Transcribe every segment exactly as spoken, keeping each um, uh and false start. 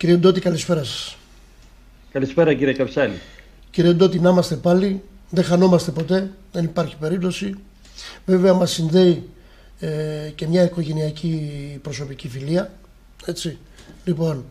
Κύριε Ντότη, καλησπέρα σας. Καλησπέρα κύριε Καψάλη. Κύριε Ντότη, να είμαστε πάλι, δεν χανόμαστε ποτέ, δεν υπάρχει περίπτωση. Βέβαια μας συνδέει ε, και μια οικογενειακή προσωπική φιλία, έτσι. Λοιπόν,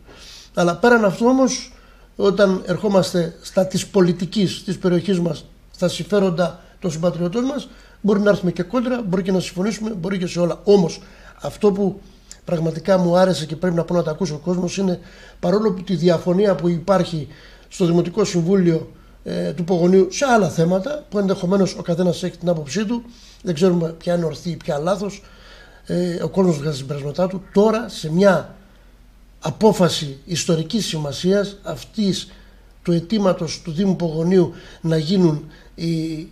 αλλά πέραν αυτού όμως, όταν ερχόμαστε στα της πολιτικής, της περιοχής μας, στα συμφέροντα των συμπατριωτών μας, μπορεί να έρθουμε και κόντρα, μπορεί και να συμφωνήσουμε, μπορεί και σε όλα. Όμως, αυτό που πραγματικά μου άρεσε και πρέπει να πω να τα ακούσει ο κόσμος είναι, παρόλο που τη διαφωνία που υπάρχει στο Δημοτικό Συμβούλιο ε, του Πωγωνίου σε άλλα θέματα, που ενδεχομένως ο καθένας έχει την άποψή του, δεν ξέρουμε ποια είναι ορθή ή ποια λάθος, ε, ο κόσμος βγάζει συμπεράσματά του, τώρα σε μια απόφαση ιστορικής σημασίας αυτής του αιτήματος του Δήμου Πωγωνίου να γίνουν οι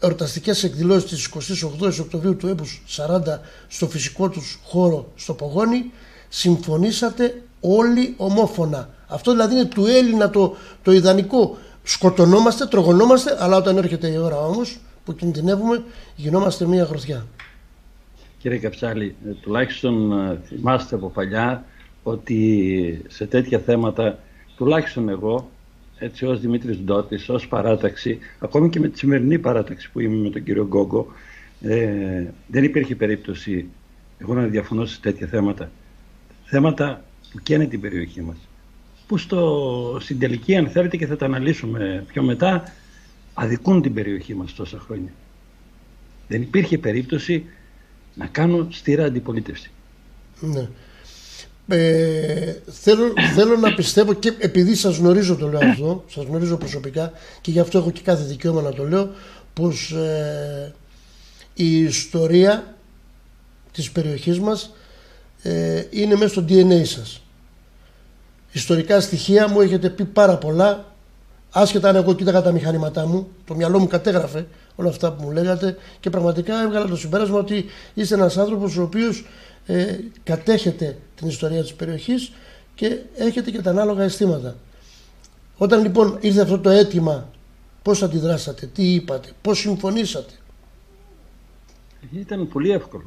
εορταστικές εκδηλώσεις της εικοστής όγδοης Οκτωβρίου του έπους σαράντα στο φυσικό τους χώρο στο Πωγώνι, συμφωνήσατε όλοι ομόφωνα. Αυτό δηλαδή είναι του Έλληνα το, το ιδανικό. Σκοτωνόμαστε, τρογωνόμαστε, αλλά όταν έρχεται η ώρα όμως που κινδυνεύουμε, γινόμαστε μία γροθιά. Κύριε Καψάλη, τουλάχιστον θυμάστε από παλιά ότι σε τέτοια θέματα, τουλάχιστον εγώ, έτσι ως Δημήτρης Ντότης, ως παράταξη, ακόμη και με τη σημερινή παράταξη που είμαι με τον κύριο Γκόγκο, ε, δεν υπήρχε περίπτωση εγώ να διαφωνώ σε τέτοια θέματα. Θέματα που καίνε την περιοχή μας. Που στο, στην τελική, αν θέλετε και θα τα αναλύσουμε πιο μετά, αδικούν την περιοχή μας τόσα χρόνια. Δεν υπήρχε περίπτωση να κάνω στήρα αντιπολίτευση. Ναι. Ε, θέλω, θέλω να πιστεύω και επειδή σας γνωρίζω, το λέω αυτό, σας γνωρίζω προσωπικά και γι' αυτό έχω και κάθε δικαίωμα να το λέω, πως ε, η ιστορία της περιοχής μας ε, είναι μέσα στο ντι εν έι σας. Ιστορικά στοιχεία μου έχετε πει πάρα πολλά, άσχετα αν εγώ κοίταγα τα μηχανήματά μου, το μυαλό μου κατέγραφε όλα αυτά που μου λέγατε και πραγματικά έβγαλα το συμπέρασμα ότι είστε ένας άνθρωπος ο οποίος Ε, κατέχετε την ιστορία της περιοχής και έχετε και τα ανάλογα αισθήματα. Όταν λοιπόν ήρθε αυτό το αίτημα, πώς αντιδράσατε, τι είπατε, πώς συμφωνήσατε? Ήταν πολύ εύκολο,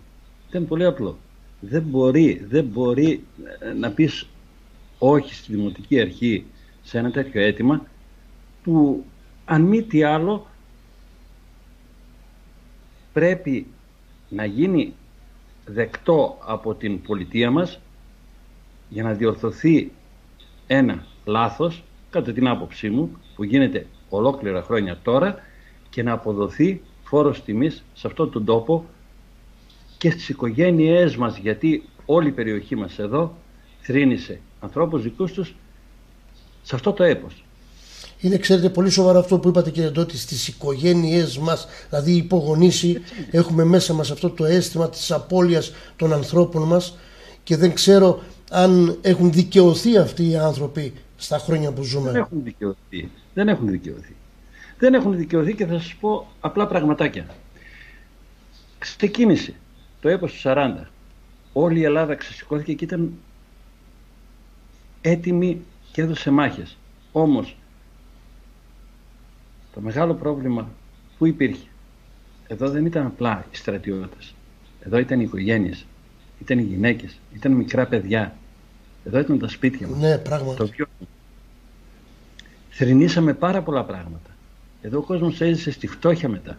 ήταν πολύ απλό. Δεν μπορεί, δεν μπορεί να πεις όχι στη Δημοτική Αρχή σε ένα τέτοιο αίτημα που αν μη τι άλλο πρέπει να γίνει δεκτό από την πολιτεία μας για να διορθωθεί ένα λάθος, κατά την άποψή μου, που γίνεται ολόκληρα χρόνια τώρα και να αποδοθεί φόρος τιμής σε αυτόν τον τόπο και στις οικογένειές μας, γιατί όλη η περιοχή μας εδώ θρήνησε ανθρώπους δικούς τους σε αυτό το έπος. Είναι, ξέρετε, πολύ σοβαρό αυτό που είπατε κύριε Ντότη, στις οικογένειές μας, δηλαδή οι υπογονήσιοι, έχουμε μέσα μας αυτό το αίσθημα της απώλειας των ανθρώπων μας και δεν ξέρω αν έχουν δικαιωθεί αυτοί οι άνθρωποι στα χρόνια που ζούμε. Δεν έχουν δικαιωθεί. Δεν έχουν δικαιωθεί. Δεν έχουν δικαιωθεί και θα σας πω απλά πραγματάκια. Ξεκίνησε το έπος του σαράντα. Όλη η Ελλάδα ξεσηκώθηκε και ήταν έτοιμη και έδωσε μάχες. Όμως το μεγάλο πρόβλημα που υπήρχε εδώ δεν ήταν απλά οι στρατιώτες. Εδώ ήταν οι οικογένειες, ήταν οι γυναίκες, ήταν μικρά παιδιά. Εδώ ήταν τα σπίτια μας. Ναι, πράγματι. Το πιο... Θρηνήσαμε πάρα πολλά πράγματα. Εδώ ο κόσμος έζησε στη φτώχεια μετά.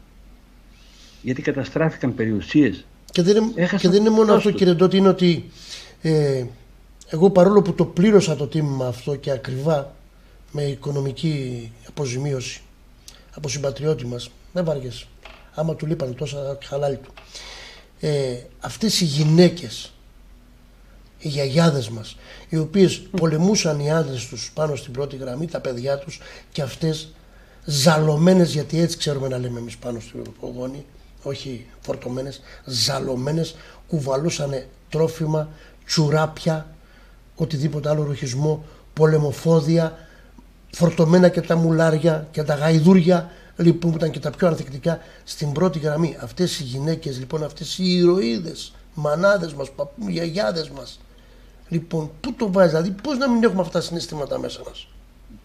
Γιατί καταστράφηκαν περιουσίες. Και δεν είναι, και δεν είναι μόνο αυτό, κύριε Ντότη, είναι ότι ε, εγώ παρόλο που το πλήρωσα το τίμημα αυτό και ακριβά με οικονομική αποζημίωση από συμπατριώτη μας, δεν βαριέσαι. Άμα του λείπανε τόσα χαλάλι του. Ε, αυτές οι γυναίκες, οι γιαγιάδες μας, οι οποίες πολεμούσαν οι άντρες τους πάνω στην πρώτη γραμμή, τα παιδιά τους, και αυτές ζαλωμένες, γιατί έτσι ξέρουμε να λέμε εμείς πάνω στην Πωγώνη, όχι φορτωμένες, ζαλωμένες, κουβαλούσαν τρόφιμα, τσουράπια, οτιδήποτε άλλο ρουχισμό, πολεμοφόδια, φορτωμένα και τα μουλάρια και τα γαϊδούρια, λοιπόν, που ήταν και τα πιο ανθεκτικά στην πρώτη γραμμή. Αυτές οι γυναίκες, λοιπόν, αυτές οι ηρωίδες, μανάδες μας, παππού, γιαγιάδες μας, λοιπόν, πού το βάζει, δηλαδή, πώς να μην έχουμε αυτά τα συναισθήματα μέσα μας?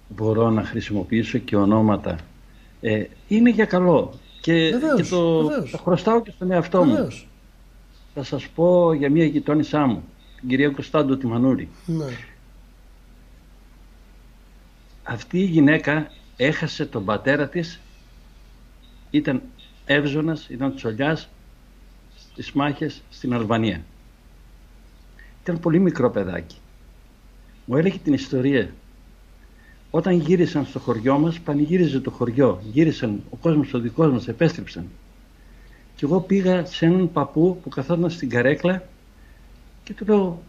Μπορώ να χρησιμοποιήσω και ονόματα. Ε, είναι για καλό και, βεβαίως, και το, το χρωστάω και στον εαυτό μου. Βεβαίως. Θα σας πω για μια γειτόνισά μου, την κυρία Κωνσταντίνα Τιμανούρη. Ναι. αυτή η γυναίκα έχασε τον πατέρα της, ήταν εύζωνας, ήταν τσολιάς στις μάχες στην Αλβανία. Ήταν πολύ μικρό παιδάκι. Μου έλεγε την ιστορία. Όταν γύρισαν στο χωριό μας, πανηγύριζε το χωριό. Γύρισαν, ο κόσμος ο δικός μας, επέστρεψαν. Και εγώ πήγα σε έναν παππού που καθόταν στην καρέκλα και του λέω,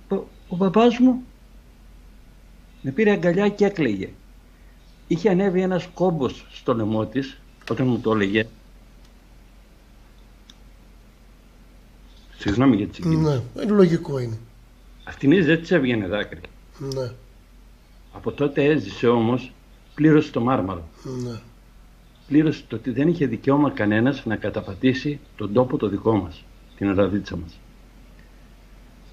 ο παπάς μου με πήρε αγκαλιά και έκλαιγε. Είχε ανέβει ένας κόμπος στο λαιμό της, όταν μου το έλεγε. Συγγνώμη για τη συγκίνηση. Ναι, λογικό είναι. Αυτήν δεν της έβγαινε δάκρυ. Ναι. Από τότε έζησε όμως, πλήρωσε το Μάρμαρο. Ναι. Πλήρωσε το ότι δεν είχε δικαίωμα κανένας να καταπατήσει τον τόπο το δικό μας, την Αραβίτσα μας.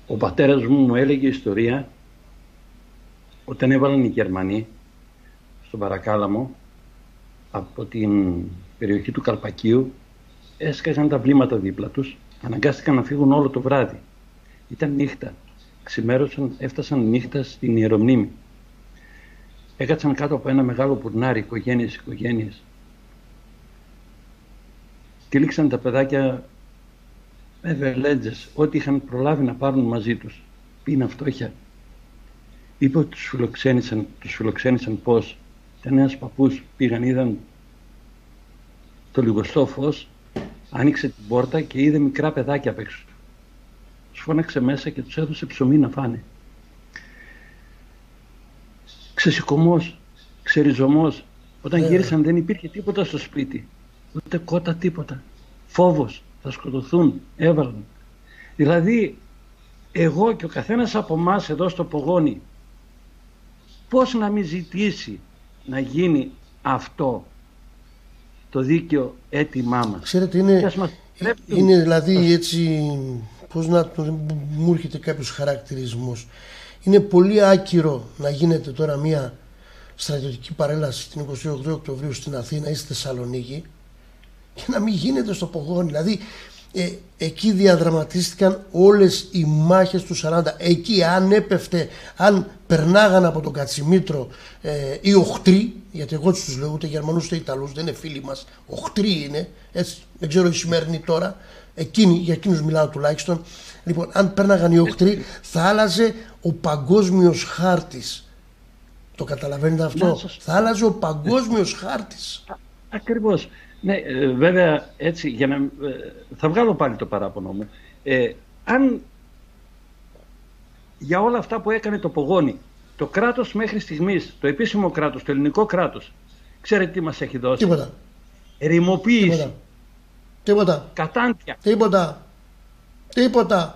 Ο πατέρας μου μου έλεγε ιστορία όταν έβαλαν οι Γερμανοί στον Παρακάλαμο από την περιοχή του Καρπακίου, έσκαζαν τα βλήματα δίπλα τους, αναγκάστηκαν να φύγουν όλο το βράδυ. Ήταν νύχτα. Ξημέρωσαν, έφτασαν νύχτα στην ιερομνήμη. Έκατσαν κάτω από ένα μεγάλο πουρνάρι, οικογένειες, οικογένειες. Τυλίξαν τα παιδάκια με βελέτζες, ό,τι είχαν προλάβει να πάρουν μαζί τους. Πήνα φτώχεια. Είπε ότι τους φιλοξένησαν, τους φιλοξένησαν πώς. Ήταν ένας παππούς, πήγαν, είδαν το λιγοστό φως, άνοιξε την πόρτα και είδε μικρά παιδάκια απ' έξω. Τους φώναξε μέσα και τους έδωσε ψωμί να φάνε. Ξεσηκωμός, ξεριζωμός. Όταν yeah. γύρισαν δεν υπήρχε τίποτα στο σπίτι. Ούτε κότα, τίποτα. Φόβος, θα σκοτωθούν, έβαλαν. Δηλαδή, εγώ και ο καθένας από εμάς εδώ στο Πωγώνι, πώς να μην ζητήσει να γίνει αυτό το δίκαιο αίτημά μας. Ξέρετε, είναι, είναι δηλαδή έτσι, πώς να μου έρχεται κάποιος χαρακτηρισμός. Είναι πολύ άκυρο να γίνεται τώρα μια στρατιωτική παρέλαση την εικοστή όγδοη Οκτωβρίου στην Αθήνα ή στη Θεσσαλονίκη και να μην γίνεται στο Πωγώνι. Δηλαδή ε, εκεί διαδραματίστηκαν όλες οι μάχες του σαράντα. Εκεί αν έπεφτε, αν περνάγαν από τον Κατσιμήτρο ε, οι οχτροί, γιατί εγώ τους λέω ούτε Γερμανούς ούτε Ιταλούς, δεν είναι φίλοι μας, οχτροί είναι, έτσι, δεν ξέρω οι σημερινοί τώρα, εκείνοι, για εκείνους μιλάω τουλάχιστον. Λοιπόν, αν πέρναγαν οι οχτροί, θα άλλαζε ο παγκόσμιος χάρτης. Το καταλαβαίνετε αυτό. Ναι, σας... Θα άλλαζε ο παγκόσμιος χάρτης. Α, ακριβώς. Ναι, ε, βέβαια, έτσι, για να, ε, θα βγάλω πάλι το παράπονο μου. Ε, αν για όλα αυτά που έκανε το Πωγώνι, το κράτος μέχρι στιγμής, το επίσημο κράτος, το ελληνικό κράτος, ξέρετε τι μας έχει δώσει. Τίποτα. Ερημοποίηση. Τίποτα. Τίποτα. Κατάντια. Τίποτα. Τίποτα.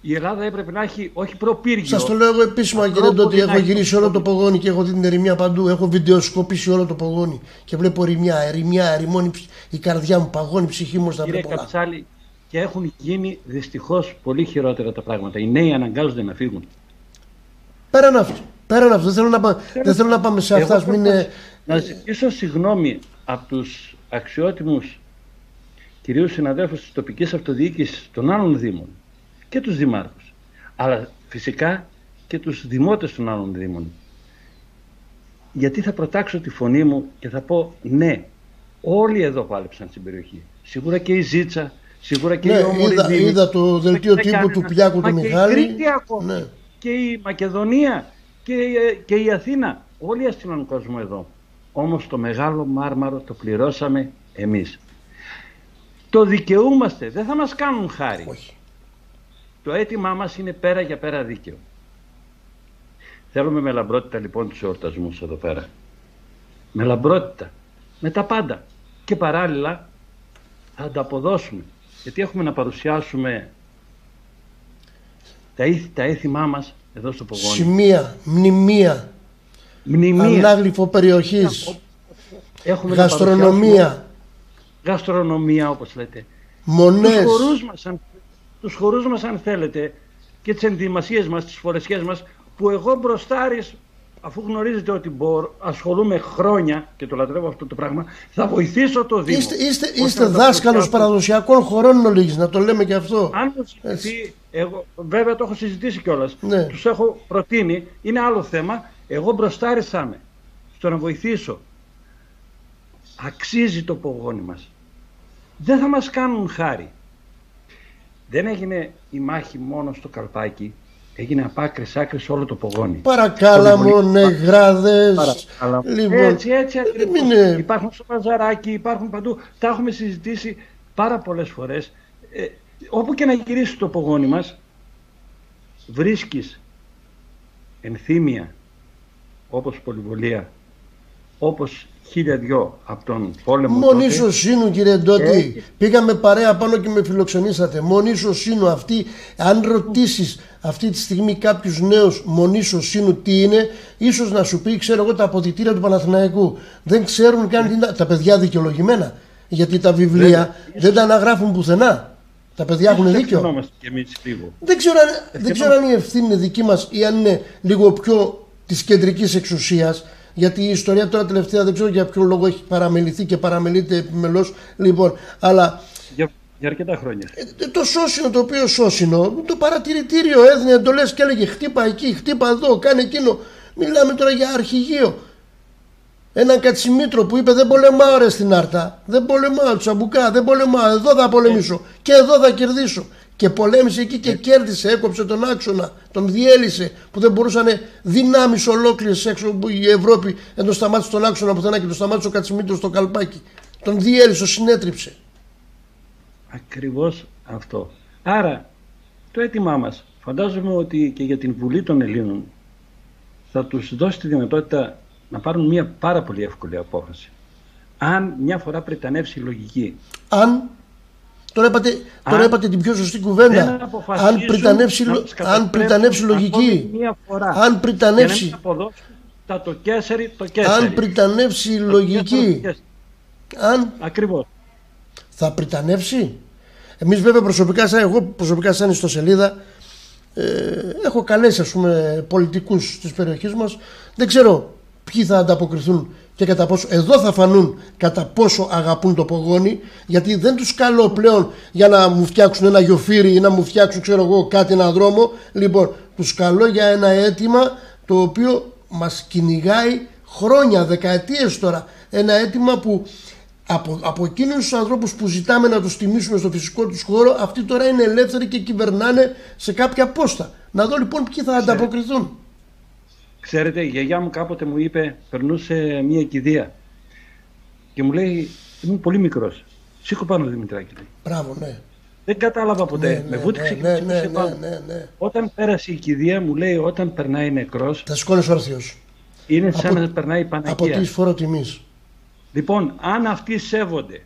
Η Ελλάδα έπρεπε να έχει όχι προπύργιο. Σας το λέω εγώ επίσημα, κύριε Ντότη, έχω γυρίσει όλο το Πωγώνι και έχω δει την ερημιά παντού. Έχω βιντεοσκοπήσει όλο το Πωγώνι και βλέπω ερημιά, ερημιά, ερημώνει η καρδιά μου, παγώνει η ψυχή μου στα βλέπω. Κύριε Καψάλη, και έχουν γίνει δυστυχώς πολύ χειρότερα τα πράγματα. Οι νέοι αναγκάζονται να φύγουν. Πέραν αυτό. Πέραν αυτό. Δεν θέλω να, πα... δεν θέλω να πάμε σε αυτά. Είναι... Να ζητήσω συγγνώμη από τους αξιότιμους κυρίως συναδέλφους της τοπικής αυτοδιοίκησης των άλλων δήμων και τους δημάρχους, αλλά φυσικά και τους δημότες των άλλων δήμων. Γιατί θα προτάξω τη φωνή μου και θα πω ναι, όλοι εδώ πάλεψαν στην περιοχή. Σίγουρα και η Ζήτσα, σίγουρα και ναι, η Όμορη είδα, δήμη, είδα το δελτίο τύπου του Πιάκου του Μιχάλη. Και η Κρήτη ακόμα, ναι. Και η Μακεδονία και, και η Αθήνα. Όλοι έστειλαν κόσμο εδώ. Όμως το μεγάλο Μάρμαρο το πληρώσαμε εμείς. Το δικαιούμαστε, δεν θα μας κάνουν χάρη. Όχι. Το αίτημά μας είναι πέρα για πέρα δίκαιο. Θέλουμε με λαμπρότητα λοιπόν τους εορτασμούς εδώ πέρα. Με λαμπρότητα, με τα πάντα. Και παράλληλα θα ανταποδώσουμε. Γιατί έχουμε να παρουσιάσουμε τα, ήθη, τα έθιμά μας εδώ στο Πωγώνι. Σημεία, μνημεία, μνημεία. Ανάγλυφο περιοχής, έχουμε γαστρονομία. Γαστρονομία όπως λέτε. Μονές. Τους χορούς μας, αν, τους χορούς μας αν θέλετε και τις ενδυμασίες μας, τις φορεσιές μας που εγώ μπροστάρις, αφού γνωρίζετε ότι μπορώ, ασχολούμαι χρόνια και το λατρεύω αυτό το πράγμα, θα βοηθήσω το Δήμο. Είστε, είστε, είστε δάσκαλος παραδοσιακών χωρών ολίγης, να το λέμε και αυτό. Αν το συζητήσει, εγώ, βέβαια το έχω συζητήσει κιόλας, ναι. Τους έχω προτείνει, είναι άλλο θέμα, Εγώ μπροστάρισα με στο να βοηθήσω. Αξίζει το Πωγώνι μας. Δεν θα μας κάνουν χάρη. Δεν έγινε η μάχη μόνο στο Καρπάκι. Έγινε απ' άκρης άκρης όλο το Πωγώνι. Παρακάλαμο, Νεγράδες. Λοιπόν, έτσι, έτσι ακριβώς. Είναι... Υπάρχουν στο Παζαράκι, υπάρχουν παντού. Τα έχουμε συζητήσει πάρα πολλές φορές. Ε, όπου και να γυρίσει το Πωγώνι μας, βρίσκεις ενθύμια, όπως πολυβολία, όπως χίλια δυο από τον πόλεμο. Μονίσω Σίνου, κύριε Ντότη, και... πήγαμε παρέα πάνω και με φιλοξενήσατε. Μονίσω Σίνου, αυτή, αν ρωτήσεις αυτή τη στιγμή κάποιους νέους Μονίσω Σίνου τι είναι, ίσως να σου πει, ξέρω εγώ, τα αποδυτήρια του Παναθηναϊκού. Δεν ξέρουν καν την... τα παιδιά δικαιολογημένα, γιατί τα βιβλία δεν, δεν τα αναγράφουν πουθενά. Τα παιδιά έχουν δίκιο. Δεν ξέρω, αν, δεν ξέρω αν η ευθύνη είναι δική μας ή αν είναι λίγο πιο της κεντρικής εξουσίας. Γιατί η ιστορία τώρα τελευταία δεν ξέρω για ποιο λόγο έχει παραμεληθεί και παραμελείται επιμελώς. Λοιπόν, αλλά. Για, για αρκετά χρόνια. Το Σώσινο, το οποίο Σώσινο, το παρατηρητήριο έδινε εντολές και έλεγε χτύπα εκεί, χτύπα εδώ, κάνε εκείνο. Μιλάμε τώρα για αρχηγείο. Έναν Κατσιμήτρο που είπε δεν πολεμάω ρε στην Άρτα, δεν πολεμάω τσαμπουκά, δεν πολεμάω, εδώ θα πολεμήσω και εδώ θα κερδίσω. Και πολέμησε εκεί και κέρδισε, έκοψε τον άξονα, τον διέλυσε που δεν μπορούσαν δυνάμεις ολόκληρες έξω από η Ευρώπη. Εν τον σταμάτησε τον άξονα πουθενά και τον σταμάτησε ο Κατσιμήτρος στο Καλπάκι. Τον διέλυσε, τον συνέτριψε. Ακριβώς αυτό. Άρα το αίτημά μας, φαντάζομαι ότι και για την Βουλή των Ελλήνων θα τους δώσει τη δυνατότητα να πάρουν μια πάρα πολύ εύκολη απόφαση. Αν μια φορά πρετανεύσει η λογική. Αν. Τώρα είπατε, αν, τώρα είπατε την πιο σωστή κουβέντα. Αν πριτανεύσει, αν πριτανεύσει λογική. Φορά, αν πριτανεύσει. Τα το κέσσερι, το κέσσερι. Αν πριτανεύσει η λογική. Αν. Ακριβώς. Θα πριτανεύσει. Εμείς βέβαια προσωπικά, σαν, εγώ προσωπικά σαν ιστοσελίδα, ε, έχω καλέσει ας πούμε πολιτικούς της περιοχής μας. Δεν ξέρω ποιοι θα ανταποκριθούν και κατά πόσο, εδώ θα φανούν κατά πόσο αγαπούν το Πωγώνι, γιατί δεν τους καλώ πλέον για να μου φτιάξουν ένα γιοφύρι ή να μου φτιάξουν ξέρω εγώ κάτι, έναν δρόμο. Λοιπόν, τους καλώ για ένα αίτημα το οποίο μας κυνηγάει χρόνια, δεκαετίες τώρα. Ένα αίτημα που από, από εκείνους τους ανθρώπους που ζητάμε να τους τιμήσουμε στο φυσικό τους χώρο, αυτοί τώρα είναι ελεύθεροι και κυβερνάνε σε κάποια πόστα. Να δω λοιπόν ποιοι θα ανταποκριθούν. Ξέρετε, η γιαγιά μου κάποτε μου είπε, περνούσε μια κηδεία και μου λέει, ήμουν πολύ μικρός, σήκω πάνω Δημητράκη. Μπράβο, ναι. Δεν κατάλαβα ποτέ, ναι, με βούτυξε ναι, ναι, και ναι, πάνω. Ναι, ναι, ναι. Όταν πέρασε η κηδεία μου λέει, όταν περνάει νεκρός, θα σκόνες ο όρθιος. Είναι σαν από, να περνάει η Παναγία. Από τι φορά τιμής. Λοιπόν, αν αυτοί σέβονται,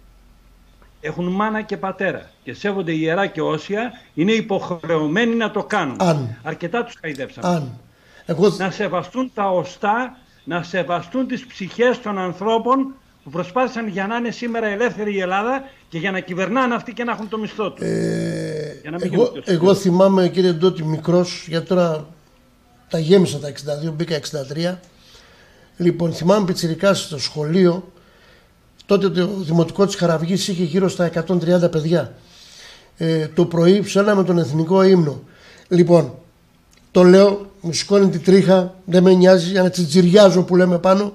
έχουν μάνα και πατέρα και σέβονται ιερά και όσια, είναι υποχρεωμένοι να το κάνουν. Αν. Αρκετά τους χαϊδέψαμε. Αν. Εγώ... Να σεβαστούν τα οστά, να σεβαστούν τις ψυχές των ανθρώπων που προσπάθησαν για να είναι σήμερα ελεύθερη η Ελλάδα και για να κυβερνάνε αυτοί και να έχουν το μισθό τους. Ε... Για να μην εγώ, εγώ θυμάμαι κύριε Ντότη μικρός, γιατί τώρα τα γέμισα τα εξήντα δύο, μπήκα εξήντα τρία. Λοιπόν, θυμάμαι πιτσιρικά στο σχολείο, τότε το δημοτικό της Χαραυγής είχε γύρω στα εκατόν τριάντα παιδιά. Ε, το πρωί ψέλαμε τον εθνικό ύμνο. Λοιπόν, το λέω, μου σηκώνει τη τρίχα, δεν με νοιάζει, για να τσιτζιριάζω που λέμε πάνω.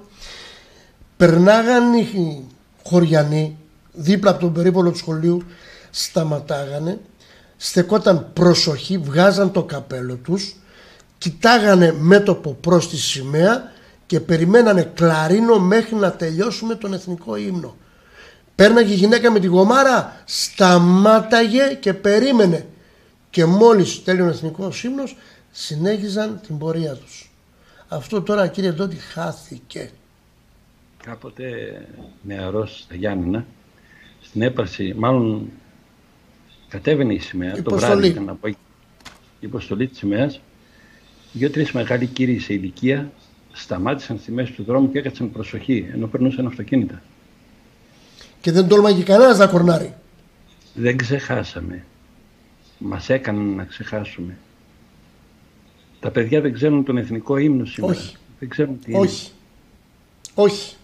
Περνάγαν οι χωριανοί δίπλα από τον περίπολο του σχολείου, σταματάγανε, στεκόταν προσοχή, βγάζαν το καπέλο τους, κοιτάγανε μέτωπο προς τη σημαία και περιμένανε κλαρίνο μέχρι να τελειώσουμε τον εθνικό ύμνο. Πέρναγε η γυναίκα με τη γομάρα, σταμάταγε και περίμενε. Και μόλις τέλειωνε ο εθνικός ύμνος, συνέχιζαν την πορεία τους. Αυτό τώρα κύριε Ντότη χάθηκε. Κάποτε νεαρός στα Γιάννινα, στην έπαρση, μάλλον κατέβαινε η σημαία, υποστολή. Το βράδυ ήταν από εκεί. Η υποστολή της σημαίας, δύο-τρεις μεγάλοι κύριοι σε ηλικία σταμάτησαν στη μέση του δρόμου και έκατσαν προσοχή, ενώ περνούσαν αυτοκίνητα. Και δεν τόλμαγε κανένας να κορνάρει. Δεν ξεχάσαμε. Μας έκαναν να ξεχάσουμε. Τα παιδιά δεν ξέρουν τον εθνικό ύμνο σήμερα. Όχι. Δεν ξέρουν τι είναι. Όχι. Όχι.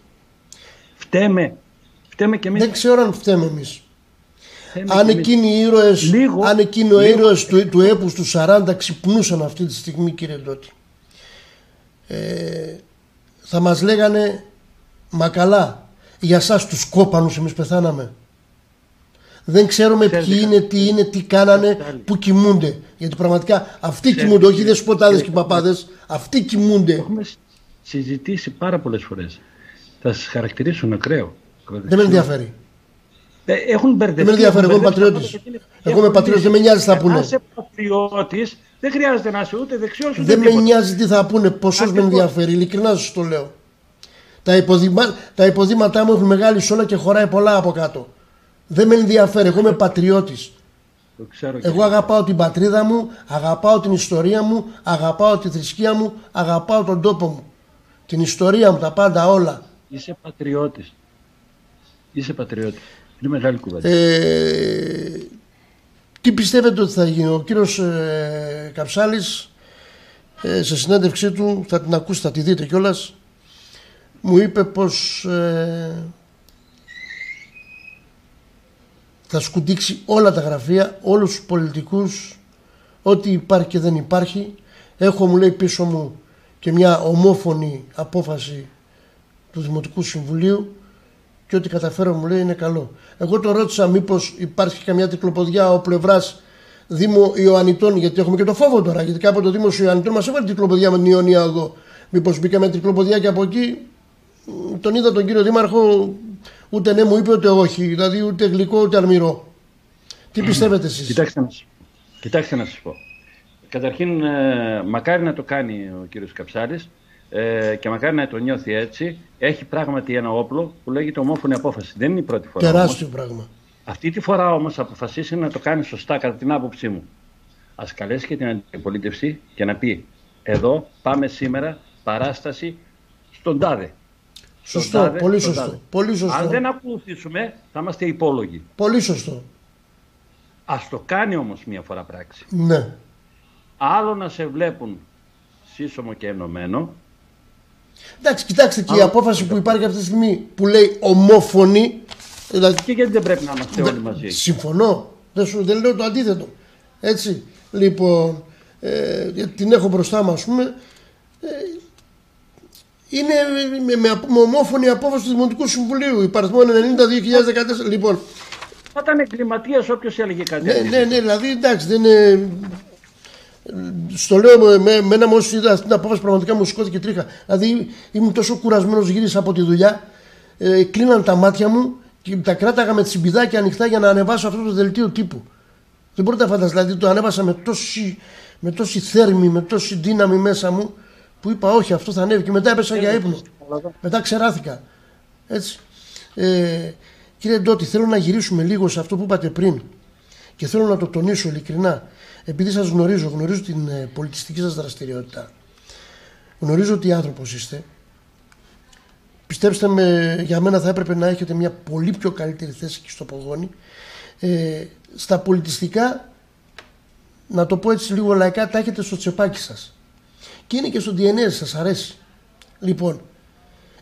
Φταίμε. Φταίμε και εμείς. Δεν ξέρω αν φταίμε εμείς. Φταίμε αν εκείνοι οι ήρωες, λίγο, αν εκείνο ο ήρωες του, του έπους του σαράντα ξυπνούσαν αυτή τη στιγμή κύριε Ντότη. ε, θα μας λέγανε «Μα καλά, για σας τους κόπανους εμείς πεθάναμε». Δεν ξέρουμε Φέλικα. ποιοι είναι, τι είναι, τι κάνανε, που κοιμούνται. Γιατί πραγματικά αυτοί Φέλικα. κοιμούνται, όχι δεν σποτάδες και παπάδες, αυτοί κοιμούνται. Έχουμε συζητήσει πάρα πολλές φορές. Θα σας χαρακτηρίσουν ακραίο. Δεν με ενδιαφέρει. Έχουν μπερδευτεί. Δεν με ενδιαφέρει, εγώ είμαι πατριώτης. Εγώ είμαι πατριώτης, δεν με νοιάζει τι θα πούνε. Αν είσαι πατριώτης, δεν χρειάζεται να είσαι ούτε δεξιός ούτε τίποτα. Δεν με νοιάζει τι θα πούνε, ποσός με ενδιαφέρει, ειλικρινά σας το λέω. Τα, υποδήμα, τα υποδήματά μου έχουν μεγάλη σόλα και χωράει πολλά από κάτω. Δεν με ενδιαφέρει, εγώ είμαι πατριώτης. Το ξέρω, εγώ αγαπάω την πατρίδα μου, αγαπάω την ιστορία μου, αγαπάω τη θρησκεία μου, αγαπάω τον τόπο μου. Την ιστορία μου, τα πάντα όλα. Είσαι πατριώτης. Είσαι πατριώτης. Είναι μεγάλη κουβέντα. Ε, τι πιστεύετε ότι θα γίνει? Ο κύριος ε, Καψάλης, ε, σε συνέντευξή του, θα την ακούσετε, θα τη δείτε κιόλας, μου είπε πως ε, θα σκουντίξει όλα τα γραφεία, όλους τους πολιτικούς, ό,τι υπάρχει και δεν υπάρχει. Έχω, μου λέει, πίσω μου και μια ομόφωνη απόφαση του Δημοτικού Συμβουλίου και ό,τι καταφέρω, μου λέει, είναι καλό. Εγώ το ρώτησα μήπως υπάρχει καμιά τυκλοποδιά ο πλευράς Δήμου Ιωαννιτών, γιατί έχουμε και το φόβο τώρα, γιατί κάποτε το Δήμος Ιωαννιτών μας έβαλε τυκλοποδιά με την Ιωνία εδώ. Μήπως μπήκαμε τυκλοποδιά και από εκεί. Τον είδα τον κύριο Δήμαρχο, ούτε ναι μου είπε ούτε όχι, δηλαδή ούτε γλυκό ούτε αρμυρό. Τι πιστεύετε εσείς? Κοιτάξτε να σας, Κοιτάξτε να σας πω. Καταρχήν ε, μακάρι να το κάνει ο κύριος Καψάλης ε, και μακάρι να το νιώθει έτσι. Έχει πράγματι ένα όπλο που λέγεται ομόφωνη απόφαση. Δεν είναι η πρώτη φορά. Τεράστιο όμως. πράγμα. Αυτή τη φορά όμως αποφασίσει να το κάνει σωστά κατά την άποψή μου. Ας καλέσει και την αντιπολίτευση και να πει εδώ πάμε σήμερα παράσταση στον τάδε. Σωστό, τάδε, πολύ, σωστό πολύ σωστό. Αν δεν ακολουθήσουμε, θα είμαστε υπόλογοι. Πολύ σωστό. Ας το κάνει όμως μία φορά πράξη. Ναι. Άλλο να σε βλέπουν σύσσωμο και ενωμένο. Εντάξει, κοιτάξτε και Άλλο... η απόφαση που υπάρχει αυτή τη στιγμή που λέει ομόφωνη. Δηλαδή... Και γιατί δεν πρέπει να είμαστε όλοι μαζί. Συμφωνώ. Δεν, σου, δεν λέω το αντίθετο. Έτσι. Λοιπόν, ε, την έχω μπροστά μου, ας πούμε. Ε, Είναι με ομόφωνη απόφαση του Δημοτικού Συμβουλίου, υπαριθμόν ενενήντα δύο χιλιάδες δεκατέσσερα. Λοιπόν. Θα ήταν εγκληματίας όποιος έλεγε κάτι. Ναι, ναι, ναι, δηλαδή εντάξει, δεν είναι. Στο λέω με, με ένα μόλις είδα την απόφαση, πραγματικά μου σηκώθηκε τρίχα. Δηλαδή ήμουν τόσο κουρασμένος, γύρισα από τη δουλειά, ε, κλείναν τα μάτια μου και τα κράταγα με τσιμπιδάκια ανοιχτά για να ανεβάσω αυτό το δελτίο τύπου. Δεν μπορείτε να φανταστείτε, δηλαδή το ανέβασα με τόση, με τόση θέρμη, με τόση δύναμη μέσα μου. Που είπα, όχι, αυτό θα ανέβει. Και μετά έπεσα για ύπνο. Μετά ξεράθηκα. Έτσι. Ε, κύριε Ντότη, θέλω να γυρίσουμε λίγο σε αυτό που είπατε πριν. Και θέλω να το τονίσω ειλικρινά. Επειδή σας γνωρίζω, γνωρίζω την πολιτιστική σας δραστηριότητα. Γνωρίζω τι άνθρωπος είστε. Πιστέψτε με, για μένα θα έπρεπε να έχετε μια πολύ πιο καλύτερη θέση και στο Πωγώνι. Ε, στα πολιτιστικά, να το πω έτσι λίγο λαϊκά, τα έχετε στο τσεπάκι σας. Και είναι και στο ντι εν έι, σας αρέσει. Λοιπόν,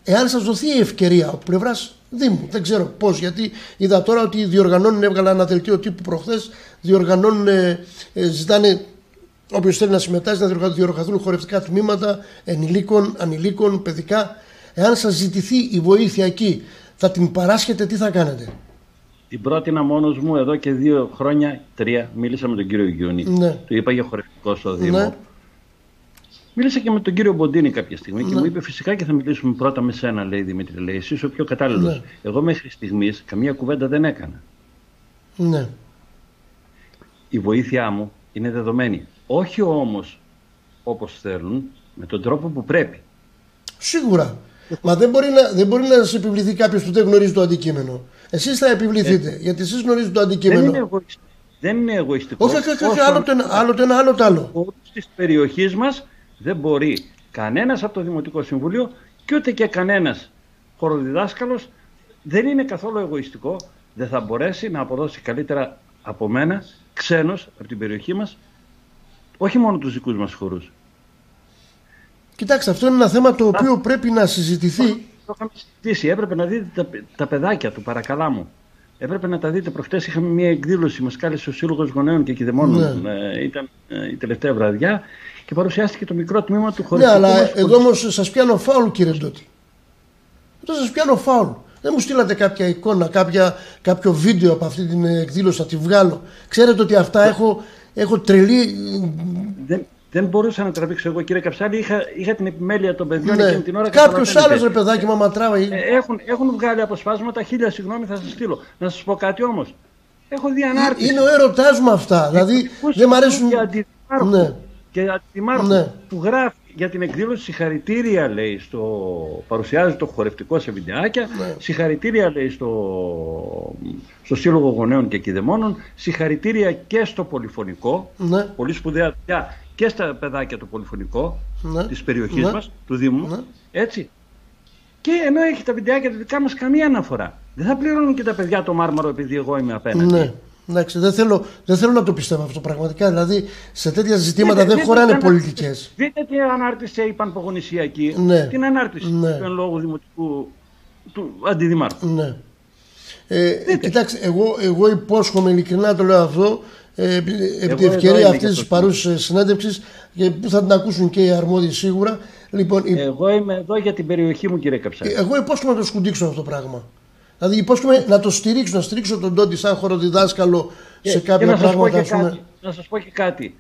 εάν σας δοθεί η ευκαιρία από πλευράς Δήμου, δεν ξέρω πώς, γιατί είδα τώρα ότι διοργανώνουν, έβγαλα ένα δελτίο τύπου προχθές, διοργανώνουν, ε, ε, ζητάνε όποιος θέλει να συμμετάσχει να διοργανωθούν χορευτικά τμήματα ενηλίκων, ανηλίκων, παιδικά. Εάν σας ζητηθεί η βοήθεια εκεί, θα την παράσχετε, τι θα κάνετε? Την πρότεινα μόνος μου εδώ και δύο χρόνια, τρία, μίλησα με τον κύριο Γιούνη. Ναι. Του είπα για χορευτικό στο Δήμο. Ναι. Μίλησα και με τον κύριο Μποντίνη κάποια στιγμή ναι. και μου είπε: Φυσικά και θα μιλήσουμε πρώτα με σένα, λέει Δημήτρη. Λέει: Εσύ είσαι ο πιο κατάλληλος. Ναι. Εγώ μέχρι στιγμής καμία κουβέντα δεν έκανα. Ναι. Η βοήθειά μου είναι δεδομένη. Όχι όμως όπως θέλουν, με τον τρόπο που πρέπει. Σίγουρα. Μα δεν μπορεί να, δεν μπορεί να σας επιβληθεί κάποιος που δεν γνωρίζει το αντικείμενο. Εσείς θα επιβληθείτε, ε, γιατί εσείς γνωρίζετε το αντικείμενο. Δεν είναι εγωιστικό. Δεν είναι εγωιστικό. Όχι, όχι, όχι. Άλλο το ένα, άλλο το άλλο. Το άλλο. Τη περιοχή μας. Δεν μπορεί κανένας από το Δημοτικό Συμβουλίο και ούτε και κανένας χοροδιδάσκαλος, δεν είναι καθόλου εγωιστικό, δεν θα μπορέσει να αποδώσει καλύτερα από μένα, ξένος από την περιοχή μας, όχι μόνο τους δικούς μας χορούς. Κοιτάξτε, αυτό είναι ένα θέμα το οποίο πρέπει να συζητηθεί. Το είχαμε συζητήσει, έπρεπε να δείτε τα, τα παιδάκια του Παρακαλάμου. Έπρεπε να τα δείτε. Προχτές είχαμε μια εκδήλωση, μας κάλεσε ο Σύλλογος Γονέων και Κηδεμόνων. Ναι. Ήταν η τελευταία βραδιά και παρουσιάστηκε το μικρό τμήμα του χωριστικού. Ναι, αλλά εδώ όμως σας πιάνω φάουλ, κύριε Ντότη. Εδώ σας πιάνω φάουλ. Δεν μου στείλατε κάποια εικόνα, κάποια, κάποιο βίντεο από αυτή την εκδήλωση, θα τη βγάλω. Ξέρετε ότι αυτά έχω, έχω τρελή. Δεν, δεν μπορούσα να τραβήξω εγώ, κύριε Καψάλη. Είχα, είχα την επιμέλεια των παιδιών ναι. εκείνη την ώρα. Κάποιο άλλο ρε παιδάκι, μαμά τράβαγε. Έχουν, έχουν βγάλει αποσπάσματα, χίλια συγγνώμη, θα σας στείλω. Να σας πω κάτι όμως. Έχω δει ανάρτηση. Είναι ο έρωτάς μου αυτά. Δηλαδή δεν μ' αρέσουν. Και αντιδημάρχου ναι. που γράφει. Για την εκδήλωση συγχαρητήρια, λέει, στο... παρουσιάζει το χορευτικό σε βιντεάκια. Ναι. Συγχαρητήρια, λέει, στο... στο Σύλλογο Γονέων και Κηδεμόνων. Συγχαρητήρια και στο Πολυφωνικό. Ναι. Πολύ σπουδαία δουλειά και στα παιδάκια το Πολυφωνικό ναι. της περιοχής ναι. μας, του Δήμου. Ναι. Έτσι. Και ενώ έχει τα βιντεάκια τα δικά μας καμία αναφορά. Δεν θα πληρώνουν και τα παιδιά το Μάρμαρο επειδή εγώ είμαι απέναντι. Ναι. Εντάξει, δεν θέλω, δεν θέλω να το πιστεύω αυτό πραγματικά. Δηλαδή σε τέτοια ζητήματα δείτε, δεν δείτε, χωράνε δείτε, πολιτικές. Δείτε τι ανάρτησε η Πανπωγωνησία εκεί. Ναι, την ανάρτηση ναι. του εν λόγω δημοτικού του αντιδημάρχου. Ναι. Ε, κοιτάξτε, εγώ, εγώ υπόσχομαι ειλικρινά το λέω αυτό ε, επί τη ευκαιρία αυτή τη παρούσα συνέντευξη που θα την ακούσουν και οι αρμόδιοι σίγουρα. Λοιπόν, εγώ είμαι εδώ για την περιοχή μου, κύριε Καψάλη. Εγώ υπόσχομαι να το σκουντίξω αυτό το πράγμα. Δηλαδή υπόσχομαι να το στηρίξω, να στηρίξω τον Ντότη σαν χοροδιδάσκαλο σε κάποια πράγματα. Να σας πω και κάτι.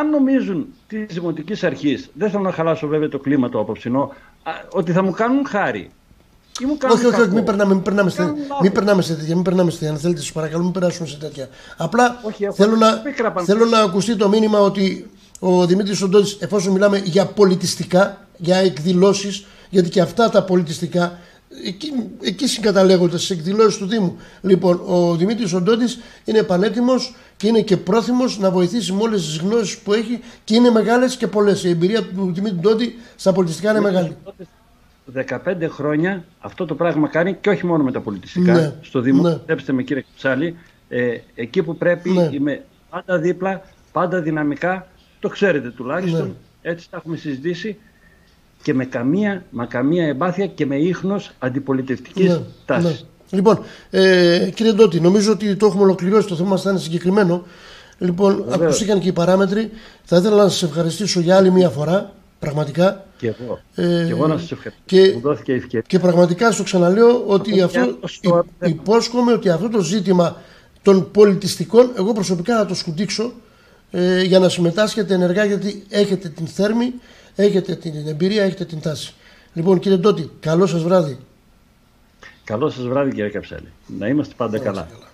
Αν νομίζουν τη Δημοτική Αρχή, δεν θέλω να χαλάσω βέβαια το κλίμα το απόψινό, ότι θα μου κάνουν χάρη. Μου κάνουν όχι, όχι, όχι, μην περνάμε, μην περνάμε, σε, μην περνάμε σε τέτοια. Μην περνάμε σε τέτοια. Αν θέλετε, σας παρακαλώ, μην περάσουμε σε τέτοια. Απλά όχι, έχω, θέλω, να, θέλω να ακουστεί το μήνυμα ότι ο Δημήτρης Ντότης, εφόσον μιλάμε για πολιτιστικά, για εκδηλώσεις, γιατί και αυτά τα πολιτιστικά. Εκεί, εκεί συγκαταλέγονται στις εκδηλώσεις του Δήμου. Λοιπόν, ο Δημήτρης Ντότης είναι πανέτοιμος και είναι και πρόθυμος να βοηθήσει με όλες τις γνώσεις που έχει και είναι μεγάλες και πολλές. Η εμπειρία του Δημήτρη Ντότη στα πολιτιστικά είναι μεγάλη. δεκαπέντε χρόνια αυτό το πράγμα κάνει και όχι μόνο με τα πολιτιστικά ναι, στο Δήμο. Ναι. Επιτρέψτε με, κύριε Καψάλη, ε, εκεί που πρέπει ναι. είμαι πάντα δίπλα, πάντα δυναμικά. Το ξέρετε τουλάχιστον. Ναι. Έτσι τα έχουμε συζητήσει. Και με καμία, μα καμία εμπάθεια και με ίχνος αντιπολιτευτικής ναι, τάσης. Ναι. Λοιπόν, ε, κύριε Ντότη, νομίζω ότι το έχουμε ολοκληρώσει, το θέμα μας θα είναι συγκεκριμένο. Λοιπόν, ακούστηκαν και οι παράμετροι. Θα ήθελα να σας ευχαριστήσω για άλλη μία φορά, πραγματικά. Και εγώ, ε, και εγώ να σας ευχαριστήσω. Και, μου δόθηκε ευκαιρία. Και πραγματικά στο ξαναλέω ότι αυτό, αυτό υπόσχομαι ότι αυτό το ζήτημα των πολιτιστικών, εγώ προσωπικά θα το σκουντίξω ε, για να συμμετάσχετε ενεργά, γιατί έχετε την θέρμη. Έχετε την εμπειρία, έχετε την τάση. Λοιπόν, κύριε Ντότη, καλό σας βράδυ. Καλό σας βράδυ, κύριε Καψάλη. Να είμαστε πάντα καλά. καλά.